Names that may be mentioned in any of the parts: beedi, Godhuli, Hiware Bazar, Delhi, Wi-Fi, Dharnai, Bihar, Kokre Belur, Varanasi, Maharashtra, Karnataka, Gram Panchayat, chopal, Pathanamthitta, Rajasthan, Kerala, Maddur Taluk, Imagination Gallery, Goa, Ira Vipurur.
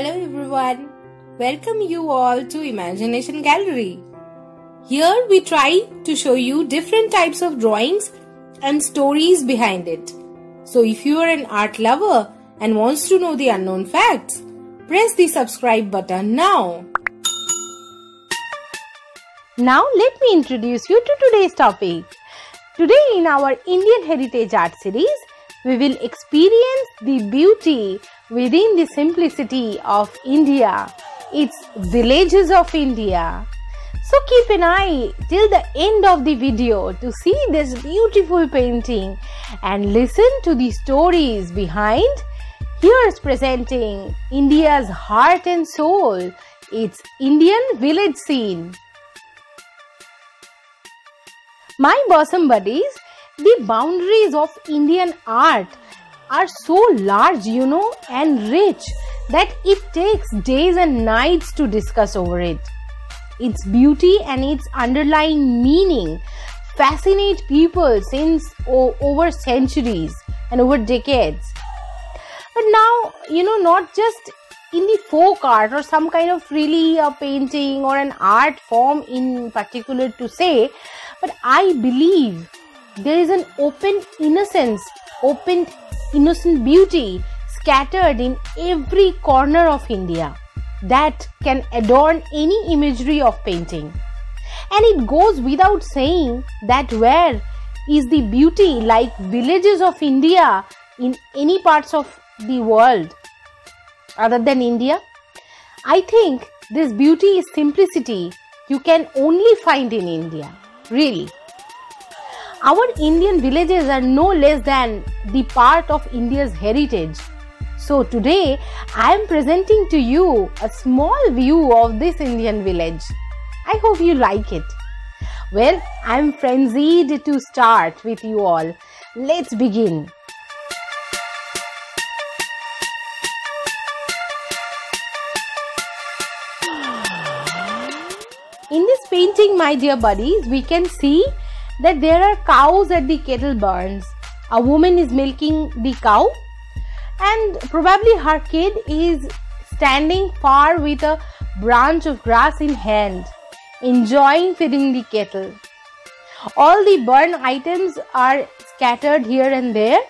Hello everyone, welcome you all to Imagination Gallery. Here we try to show you different types of drawings and stories behind it. So if you are an art lover and wants to know the unknown facts, press the subscribe button now. Now let me introduce you to today's topic. Today in our Indian Heritage Art series, we will experience the beauty within the simplicity of India, its villages of India. So keep an eye till the end of the video to see this beautiful painting and listen to the stories behind. Here's presenting India's heart and soul, its Indian village scene. My bosom buddies, the boundaries of Indian art are so large, you know, and rich that it takes days and nights to discuss over it. Its beauty and its underlying meaning fascinate people since over centuries and over decades. But now, you know, not just in the folk art or some kind of really a painting or an art form in particular to say, but I believe there is an open innocent beauty scattered in every corner of India that can adorn any imagery of painting. And it goes without saying that where is the beauty like villages of India in any parts of the world other than India? I think this beauty is simplicity you can only find in India, really. Our Indian villages are no less than the part of India's heritage. So today, I am presenting to you a small view of this Indian village. I hope you like it. Well, I am frenzied to start with you all. Let's begin. In this painting, my dear buddies, we can see that there are cows at the cattle barns. A woman is milking the cow and probably her kid is standing far with a branch of grass in hand, enjoying feeding the cattle. All the barn items are scattered here and there,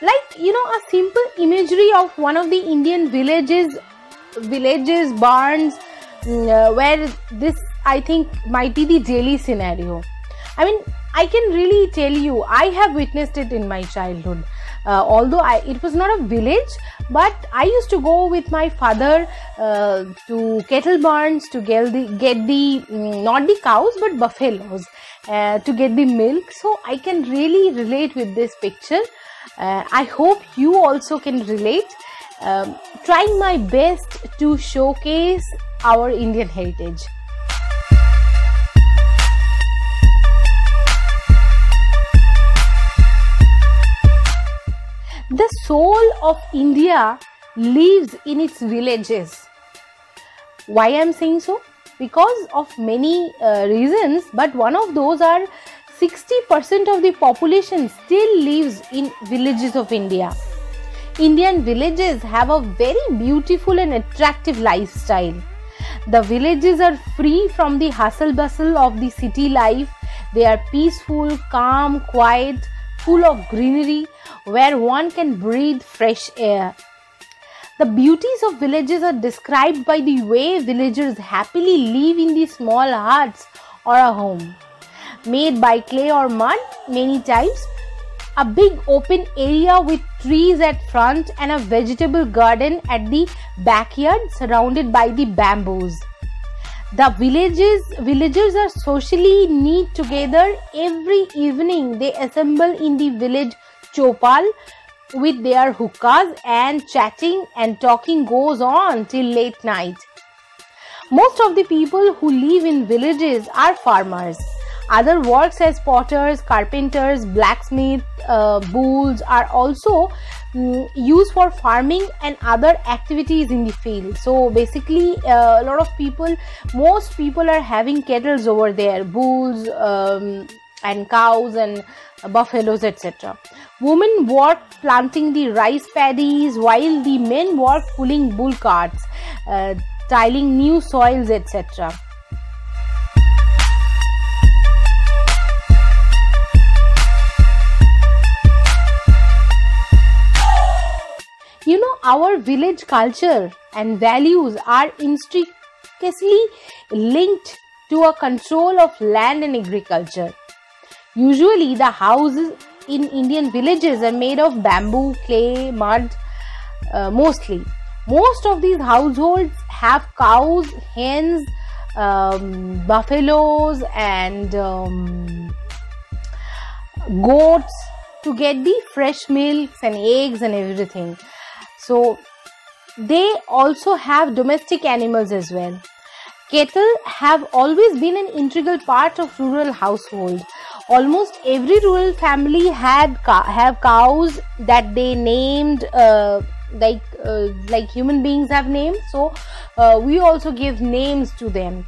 like, you know, a simple imagery of one of the Indian villages, barns, where this, I think, might be the daily scenario. I mean, I can really tell you, I have witnessed it in my childhood. Although it was not a village, but I used to go with my father to cattle barns to get the not the cows but buffaloes to get the milk. So I can really relate with this picture. I hope you also can relate. Trying my best to showcase our Indian heritage. The soul of India lives in its villages. Why I am saying so? Because of many reasons, but one of those are 60% of the population still lives in villages of India. Indian villages have a very beautiful and attractive lifestyle. The villages are free from the hustle bustle of the city life. They are peaceful, calm, quiet, full of greenery, where one can breathe fresh air. The beauties of villages are described by the way villagers happily live in the small huts or a home, made by clay or mud many times, a big open area with trees at front and a vegetable garden at the backyard surrounded by the bamboos. The villagers are socially knit together. Every evening they assemble in the village chopal with their hookahs, and chatting and talking goes on till late night. Most of the people who live in villages are farmers. Other works as potters, carpenters, blacksmiths, bulls are also used for farming and other activities in the field. So basically a lot of people, most people are having kettles over there, bulls, and cows and buffaloes, etc. Women worked planting the rice paddies, while the men worked pulling bull carts, tilling new soils, etc. You know, our village culture and values are intricately linked to a control of land and agriculture. Usually, the houses in Indian villages are made of bamboo, clay, mud, mostly. Most of these households have cows, hens, buffaloes, and goats to get the fresh milks and eggs and everything. So, they also have domestic animals as well. Cattle have always been an integral part of rural households. Almost every rural family have cows that they named like human beings have names. So, we also give names to them.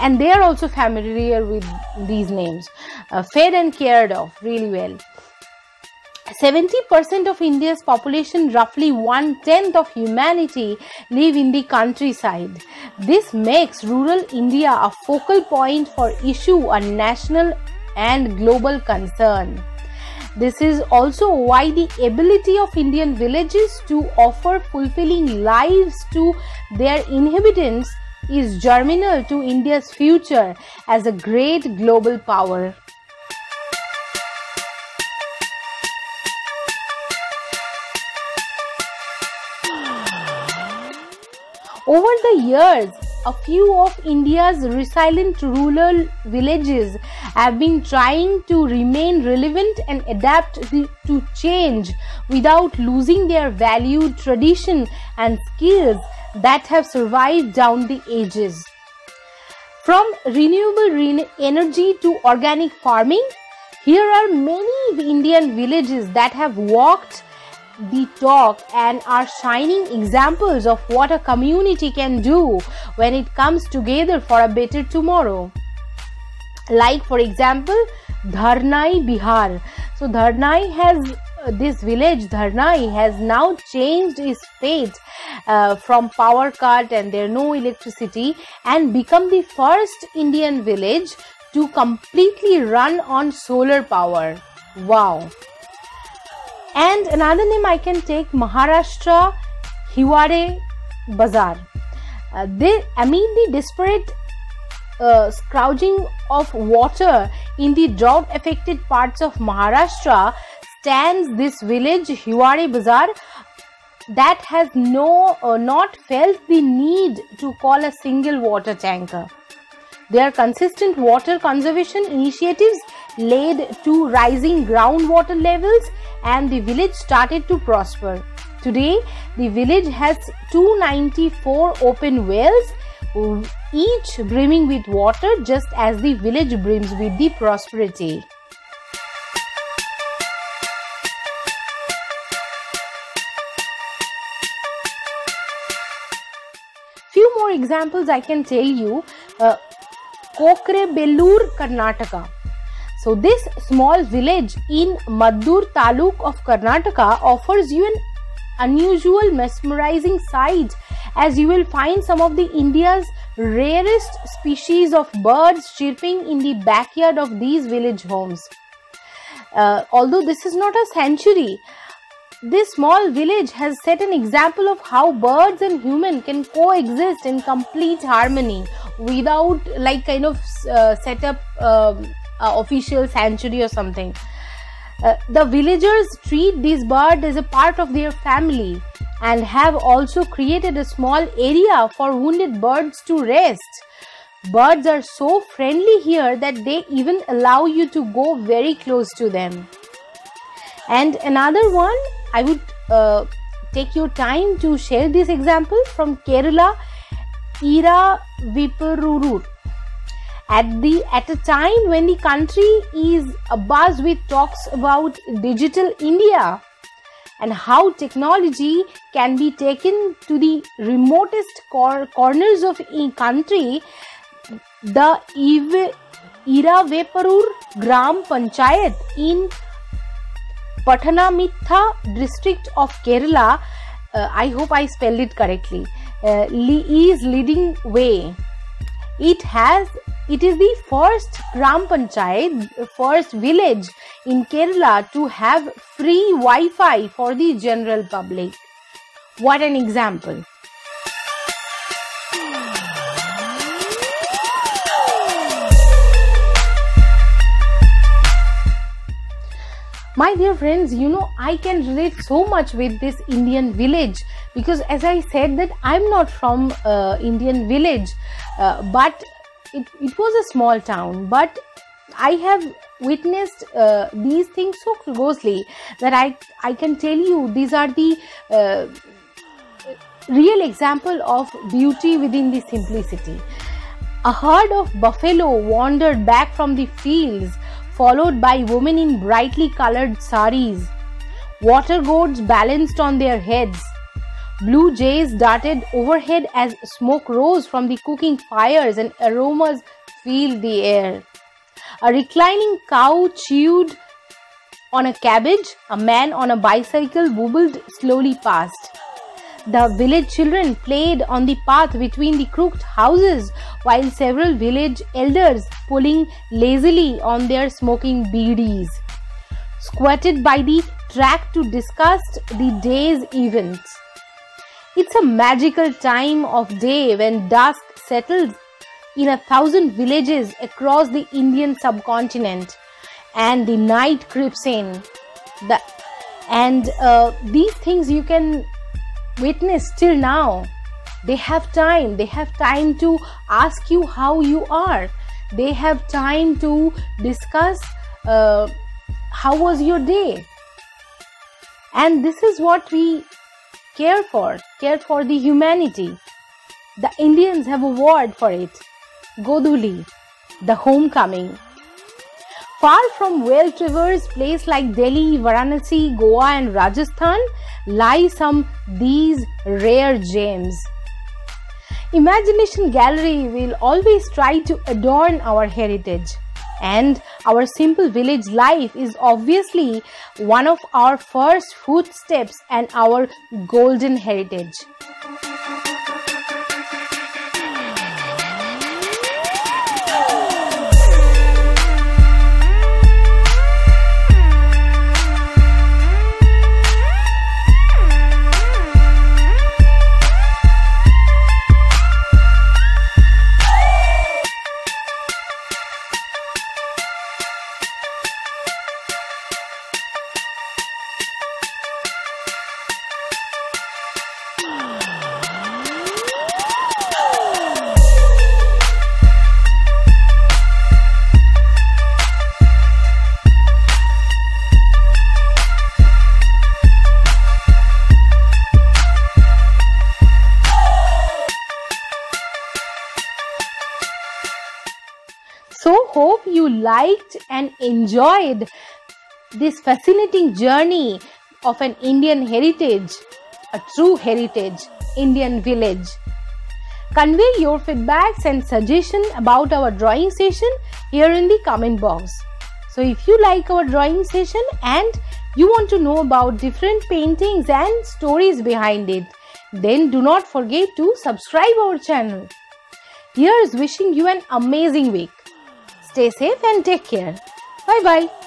And they are also familiar with these names. Fed and cared of really well. 70% of India's population, roughly 1/10 of humanity, live in the countryside. This makes rural India a focal point for issue a national and global concern. This is also why the ability of Indian villages to offer fulfilling lives to their inhabitants is germinal to India's future as a great global power. Over the years, a few of India's resilient rural villages have been trying to remain relevant and adapt to change without losing their valued tradition and skills that have survived down the ages. From renewable energy to organic farming, here are many Indian villages that have walked the talk and are shining examples of what a community can do when it comes together for a better tomorrow. Like, for example, Dharnai, Bihar. So Dharnai has this village Dharnai has now changed its fate from power cut and there no electricity, and become the first Indian village to completely run on solar power. Wow. And another name I can take, Maharashtra, Hiware Bazar. Amid the desperate scrounging of water in the drought affected parts of Maharashtra stands this village Hiware Bazar that has not felt the need to call a single water tanker. Their consistent water conservation initiatives led to rising groundwater levels, and the village started to prosper. Today, the village has 294 open wells, each brimming with water, just as the village brims with the prosperity. Few more examples I can tell you. Kokre Belur, Karnataka. So this small village in Maddur Taluk of Karnataka offers you an unusual, mesmerizing sight, as you will find some of the India's rarest species of birds chirping in the backyard of these village homes. Although this is not a sanctuary, this small village has set an example of how birds and human can coexist in complete harmony without set up official sanctuary or something. The villagers treat these birds as a part of their family and have also created a small area for wounded birds to rest. Birds are so friendly here that they even allow you to go very close to them. And another one, I would take your time to share this example from Kerala, Ira Vipurur. At a time when the country is abuzz with talks about digital India and how technology can be taken to the remotest corners of a country, the Ira Vipurur Gram Panchayat in Pathanamthitta district of Kerala, I hope I spelled it correctly, is leading way. It is the first Gram Panchayat, first village in Kerala to have free Wi-Fi for the general public. What an example! My dear friends, you know, I can relate so much with this Indian village because as I said that I'm not from Indian village, but it was a small town, but I have witnessed these things so closely that I can tell you these are the real example of beauty within the simplicity. A herd of buffalo wandered back from the fields, followed by women in brightly colored saris. Water gourds balanced on their heads. Blue jays darted overhead as smoke rose from the cooking fires and aromas filled the air. A reclining cow chewed on a cabbage. A man on a bicycle wobbled slowly past. The village children played on the path between the crooked houses, while several village elders, pulling lazily on their smoking beedis, squatted by the track to discuss the day's events. It's a magical time of day when dusk settles in 1,000 villages across the Indian subcontinent, and the night creeps in. These things you can witness till now. They have time to ask you how you are. They have time to discuss how was your day. And this is what we care for the humanity. The Indians have a word for it: Godhuli, the homecoming. Far from well-traversed places like Delhi, Varanasi, Goa and Rajasthan lie some these rare gems. Imagination Gallery will always try to adorn our heritage, and our simple village life is obviously one of our first footsteps and our golden heritage. So hope you liked and enjoyed this fascinating journey of an Indian heritage, a true heritage, Indian village. Convey your feedbacks and suggestions about our drawing session here in the comment box. So if you like our drawing session and you want to know about different paintings and stories behind it, then do not forget to subscribe our channel. Here's wishing you an amazing week. Stay safe and take care. Bye-bye.